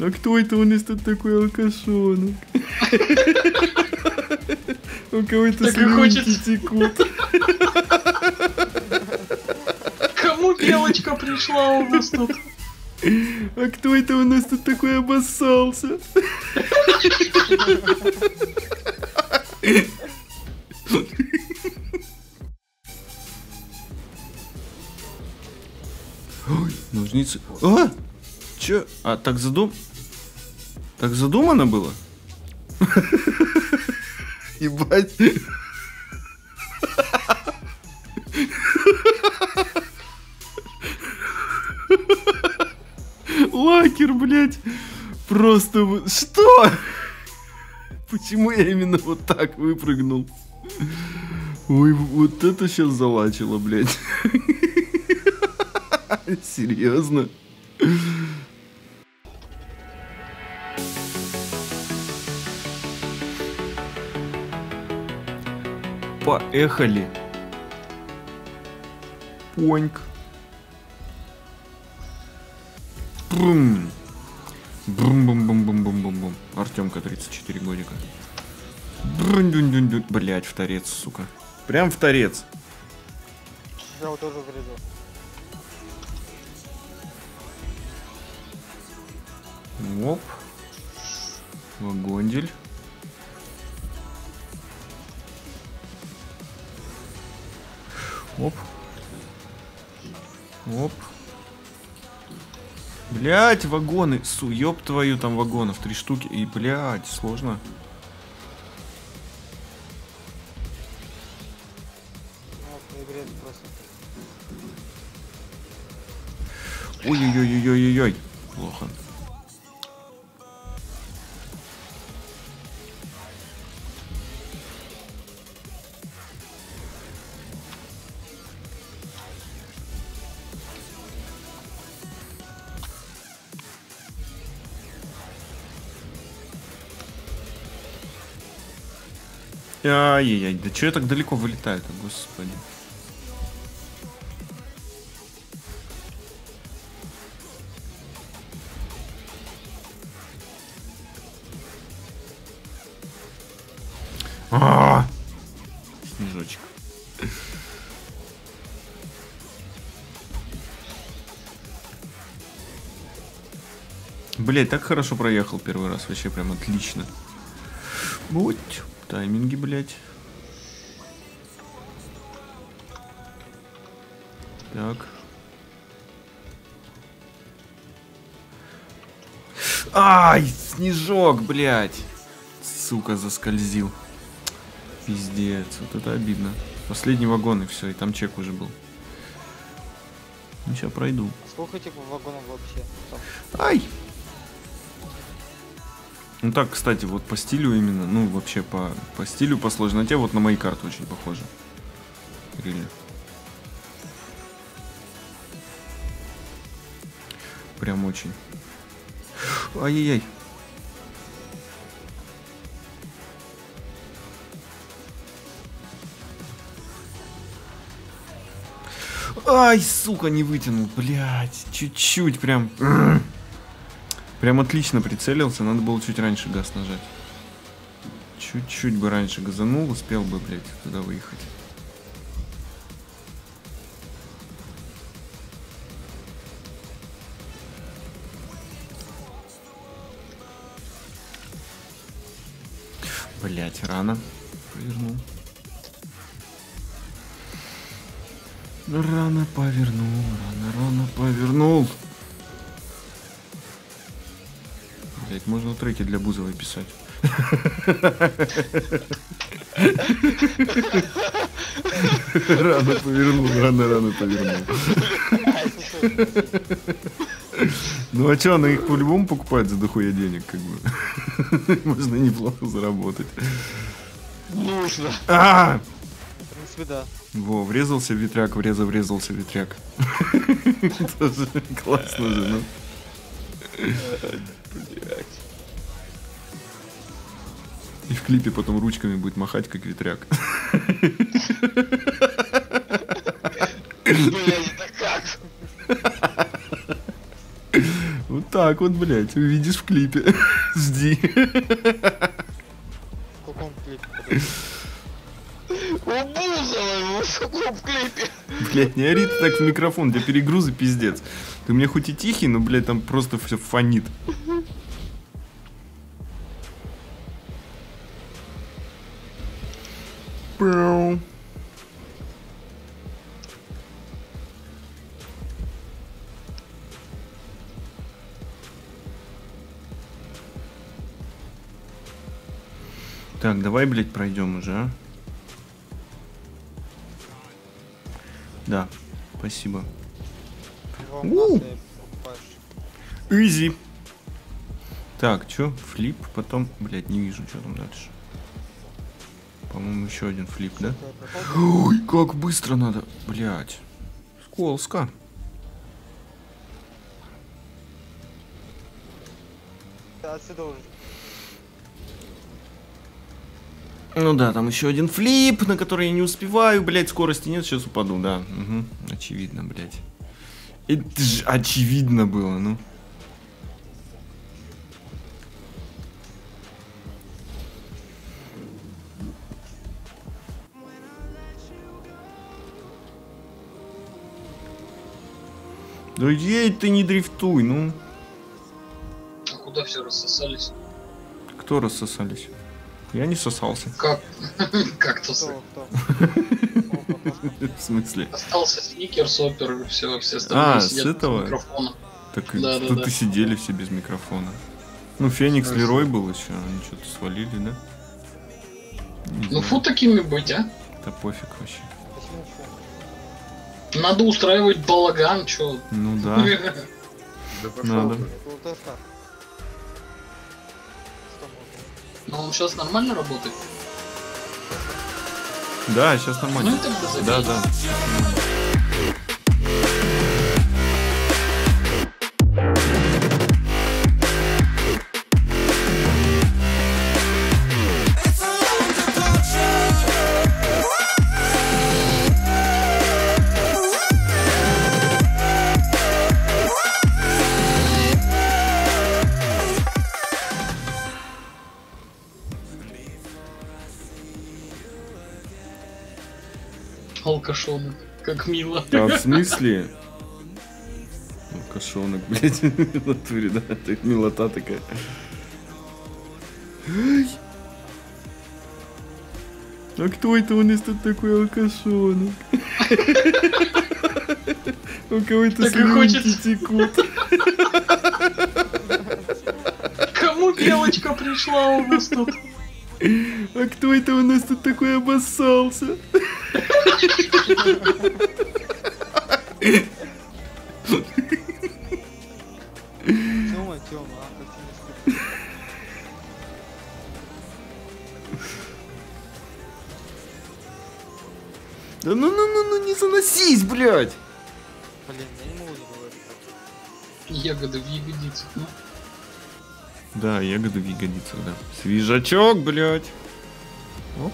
А кто это у нас тут такой алкашонок? У кого-то слюнки текут. Кому белочка пришла у нас тут? А кто это у нас тут такой обоссался? Ой, ножницы. А! Че? А, так так задумано было? Ебать. Лакер, блядь. Просто... Что? Почему я именно вот так выпрыгнул? Ой, вот это сейчас залачило, блядь. Серьезно? Поехали. Поньк. Брум. Брум-бум-бум-бум-бум-бум-бум. Артемка, 34 годика. Брун-дун-дун-дун. Блять, в торец, сука. Прям в торец. Я вот тоже влезу. Оп. Вагондель. Оп. Оп. Блять, вагоны. Ёб твою, там вагонов 3 штуки. И, блять, сложно. Ой-ой-ой-ой-ой-ой. Плохо. Ай-яй-яй, да чё я так далеко вылетаю, господи. А-а-а! Снежочек. Блять, так хорошо проехал первый раз, вообще прям отлично. Будь. Тайминги, блядь. Так. Ай, снежок, блядь. Сука, заскользил. Пиздец, вот это обидно. Последний вагон и все, и там чек уже был. Ну, сейчас пройду. Сколько типа вагонов вообще? Ай! Ну так, кстати, вот по стилю именно, ну вообще по стилю, по сложноте, вот на мои карты очень похоже. Реально. Прям очень. Ай-яй-яй. Ай, сука, не вытянул, блядь, чуть-чуть прям... Прям отлично прицелился, надо было чуть раньше газ нажать. Чуть-чуть бы раньше газанул, успел бы, блядь, туда выехать. Блядь, рано. Повернул. Рано повернул, рано повернул. Можно треки для Бузовой писать. Рано повернул, рано повернул. Ну а чё, она их по-любому покупает за дохуя денег, как бы. Можно неплохо заработать. Нужно. В принципе, да. Во, врезался в ветряк, врезался в ветряк. Классно же, ну. И в клипе потом ручками будет махать, как ветряк. Блять, да как? Вот Так, вот, блядь, увидишь в клипе. Жди. В каком клипе? Убузала его, в клипе. Блядь, не ори ты так в микрофон, для перегрузы пиздец. Ты мне хоть и тихий, но, блядь, там просто все фонит. Броу. Так, давай, блядь, пройдем уже, а? Да, спасибо. Изи. Так, чё? Флип, потом, блядь, не вижу, что там дальше. По-моему, еще один флип, да? Ой, как быстро надо, блядь. Сколска. Ну да, там еще один флип, на который я не успеваю, блядь, скорости нет, сейчас упаду, да. Угу. Очевидно, блядь. Это же очевидно было, ну. Да едь ты, не дрифтуй, ну. А куда все рассосались? Кто рассосались? Я не сосался. Как? Кактусы. В смысле? Остался сникерс, опер, все остальные сидят с этого? Микрофона. Так да, тут да, и сидели все без микрофона. Ну, Феникс, Лерой был еще, они что-то свалили, да? Не ну, фу такими быть, а? Да пофиг вообще. Надо устраивать балаган, чё? Ну да. Надо. Но он сейчас нормально работает? Да, сейчас нормально. Ну, тогда забей. Да, да. Алкашонок, как мило. А в смысле? Алкашонок, блядь, в натуре, да? Это милота такая. А кто это у нас тут такой алкашонок? У кого-то слюнки текут. Кому белочка пришла у нас тут? А кто это у нас тут такой обоссался? Тёма, Тёма, да ну, не заносись, блядь! Блин, я не могу не говорить. Ягода в ягодицах, ну. Да, ягода в ягодицах, да. Свежачок, блядь! Оп.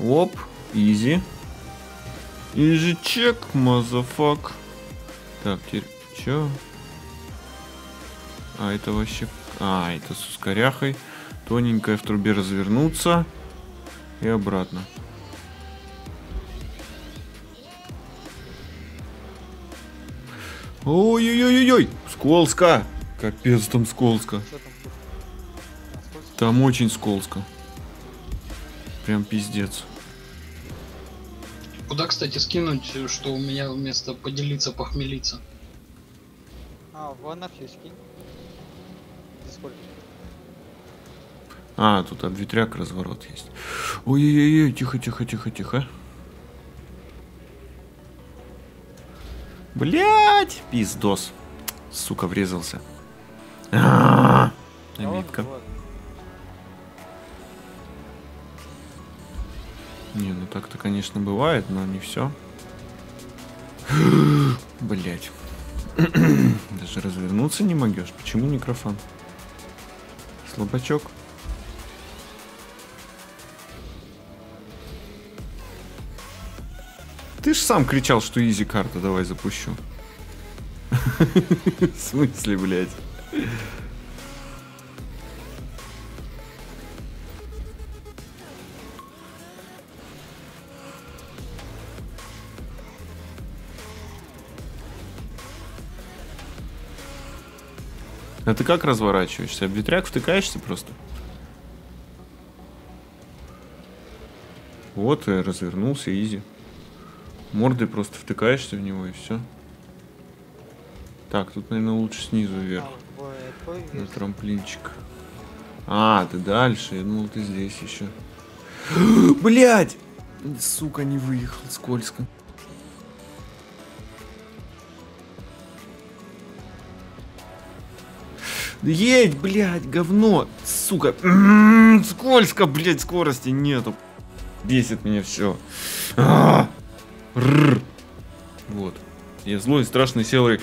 Оп, изи. Изи чек, мазафак. Так, теперь чё? А, это вообще... А, это с ускоряхой. Тоненькая в трубе развернуться. И обратно. Ой-ой-ой-ой-ой! Скользко! Капец, там скользко. Там очень скользко. Прям пиздец. Куда, кстати, скинуть, что у меня вместо поделиться, похмелиться? А, в анархию скинь. А, тут обветряк, разворот есть. Ой-ой-ой, тихо-тихо-тихо-тихо. Блять, пиздос. Сука, врезался. Обидка. Не, ну так-то, конечно, бывает, но не все. Блять. Даже развернуться не могешь. Почему микрофон? Слабачок. Ты ж сам кричал, что изи карта, давай запущу. В смысле, блядь? А ты как разворачиваешься? Об ветряк втыкаешься просто? Вот и развернулся, изи. Мордой просто втыкаешься в него и все. Так, тут, наверное, лучше снизу вверх. На трамплинчик. А, ты дальше. Я думал, ты здесь еще. Блять! Сука, не выехал, скользко. Едь, блядь, говно, сука. Скользко, блядь, скорости нету. Бесит меня все. Вот. Я злой, страшный, селый.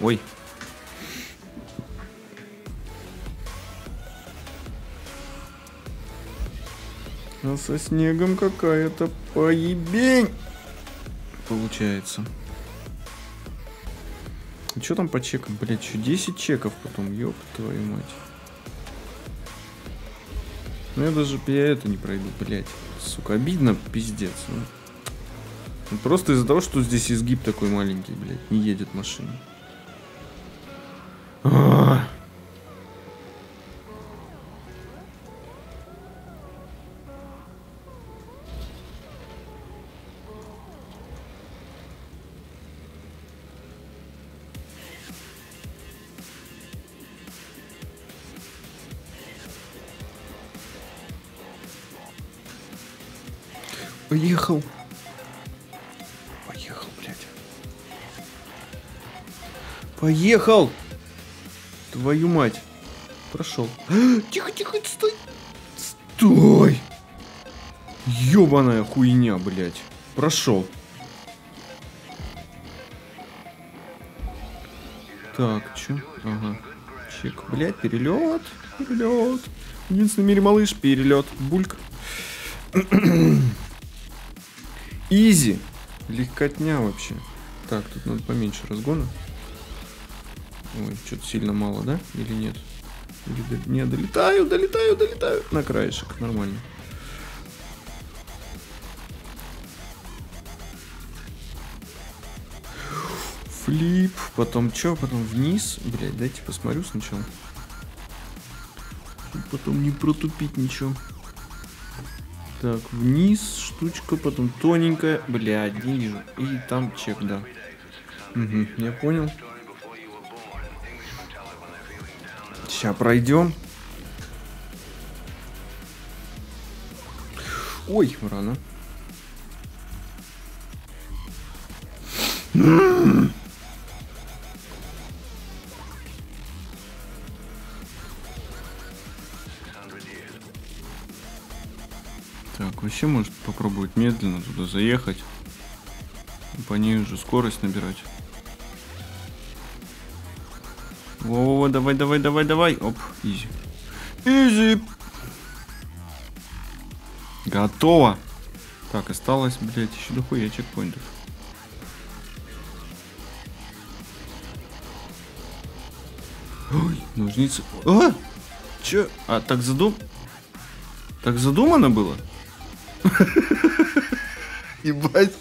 Ой. Со снегом какая-то поебень получается. И что там по чекам, блять, еще 10 чеков потом, ёб твою мать. Ну я даже это не пройду, блять, сука, обидно, пиздец. Ну, просто из-за того, что здесь изгиб такой маленький, блять, не едет машина. Поехал. Поехал, блядь. Поехал! Твою мать. Прошел. Тихо, тихо, стой. Стой! Ёбаная хуйня, блядь. Прошел. Так, чё? Ага. Чек, блядь, перелет. Перелет. Единственный в мире малыш, перелет. Бульк. Изи. Легкотня вообще. Так, тут надо поменьше разгона. Ой, что-то сильно мало, да? Или нет? Или не, долетаю, долетаю, долетаю. На краешек, нормально. Флип, потом что? Потом вниз. Блять, дайте посмотрю сначала. Чтобы потом не протупить ничего. Так, вниз штучка, потом тоненькая. Блядь, не вижу. И там чек, да. Угу, я понял. Сейчас пройдем. Ой, рано. Так, вообще может попробовать медленно туда заехать. По ней уже скорость набирать. Во-во-во, давай, давай, давай, давай. Оп, изи. Изи. Готово. Так, осталось, блядь, еще дохуя чекпоинтов. Ой, ножницы. А? Че? А, так так задумано было? Ебать.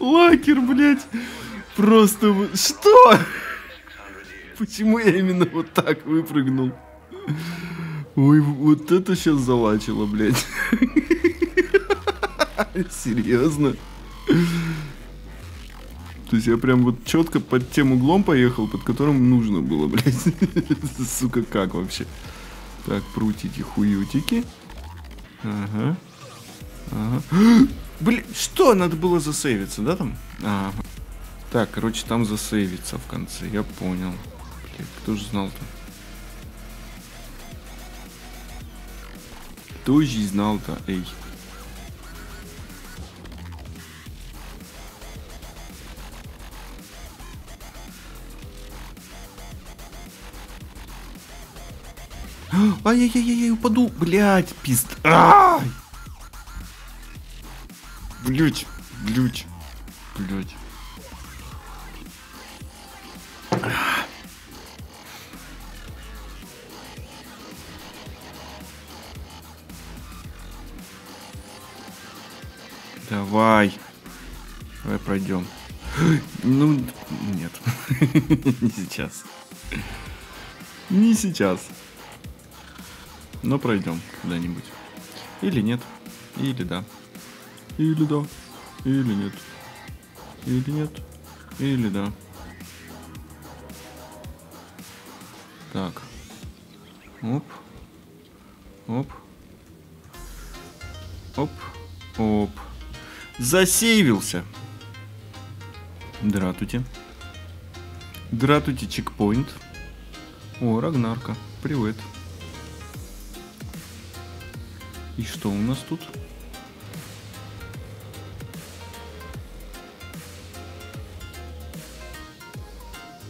Лакер, блядь. Просто... Что? Почему я именно вот так выпрыгнул? Ой, вот это сейчас залачило, блядь. Серьезно? То есть я прям вот четко под тем углом поехал, под которым нужно было, блядь. Сука, как вообще? Так, прутики, хуютики. Ага. Ага. Блин, что? Надо было засейвиться, да, там? Ага. Так, короче, там засейвиться в конце, я понял. Блядь, кто же знал-то? Кто же знал-то, эй? Ай-яй-яй-яй, упаду. Блядь, пист. Ай! Блядь, блядь, блядь. Давай. Давай пройдем. Ну, нет. Не сейчас. Не сейчас. Но пройдем куда-нибудь. Или нет. Или да. Или да. Или нет. Или нет. Или да. Так. Оп. Оп. Оп. Оп. Засейвился. Дратути. Дратути чекпоинт. О, Рагнарка. Привет. И что у нас тут?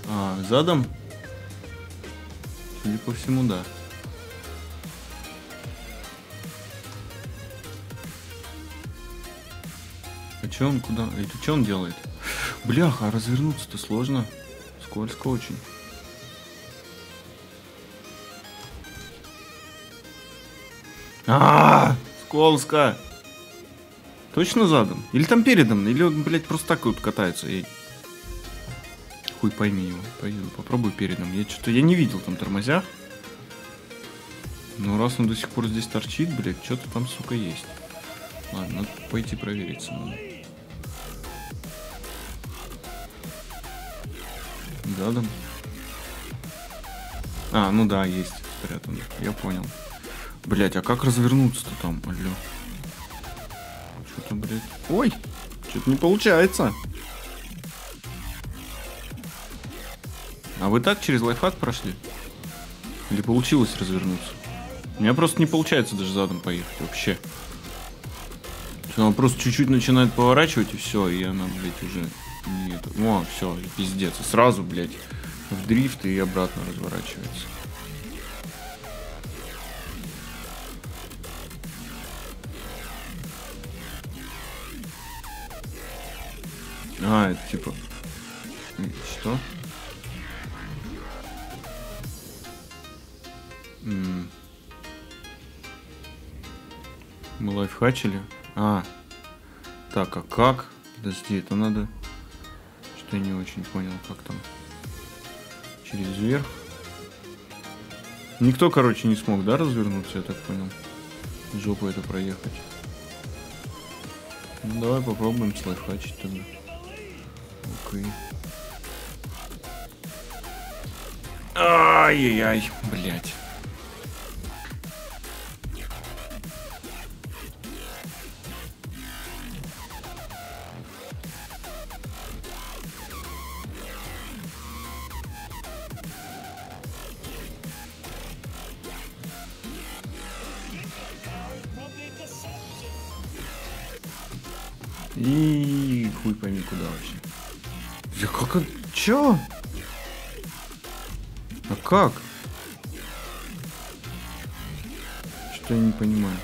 А, задом? Судя по всему, да. А че он куда? Это что он делает? Бляха, а развернуться-то сложно. Скользко очень. А-а-а! Скользко! Точно задом? Или там передом? Или он, блядь, просто так вот катается? Эй. Хуй пойми его. Пойду, попробую передом. Я что-то я не видел там тормозя. Но раз он до сих пор здесь торчит, блядь, что-то там, сука, есть. Ладно, надо пойти провериться надо. Задом. А, ну да, есть. Спрятан. Я понял. Блять, а как развернуться-то там? Алло. Что-то, блядь. Ой! Что-то не получается. А вы так через лайфхак прошли? Или получилось развернуться? У меня просто не получается даже задом поехать вообще. Она просто чуть-чуть начинает поворачивать и все, и она, блядь, уже... Нет. О, все, пиздец. И сразу, блядь, в дрифт и обратно разворачивается. А, это типа... Что? Мы лайфхачили? А. Так, а как? Подожди, это надо... Что-то я не очень понял, как там. Через верх. Никто, короче, не смог, да, развернуться, я так понял. Жопу это проехать. Ну, давай попробуем слайфхачить тогда. Окей. Ай-яй-яй, блядь. И хуй пойми куда вообще. Я как он... Чё? А как? Что я не понимаю.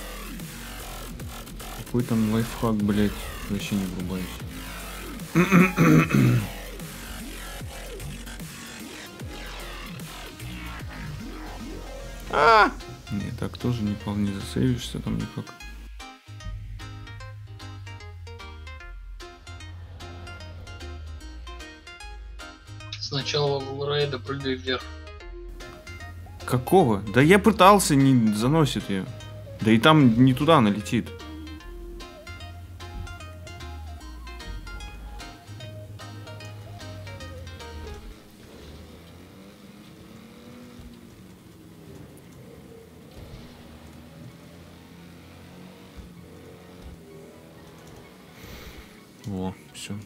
Какой там лайфхак, блядь, вообще не врубаюсь. А! Не, так тоже не вполне засейвишься там никак. Сначала рейда прыгай вверх. Какого? Да я пытался, не заносит ее. Да и там не туда она летит. Во, все.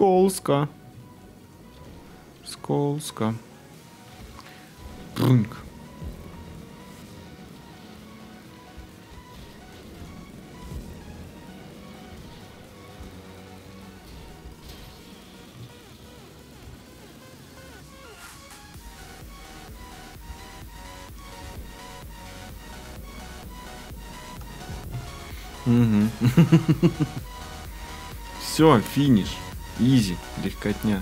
Скользко. Скользко. Пруньк. Угу. Все, финиш. Изи, легкотня.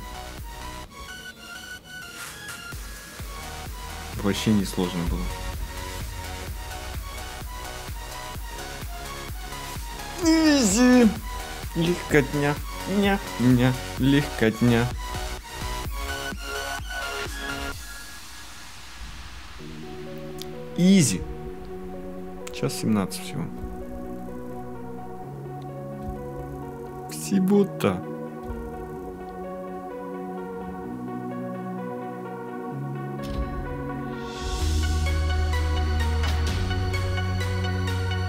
Вообще не сложно было. Изи. Легкотня. Ня-ня. Легкотня. Изи. Сейчас 17 всего. Всего-то.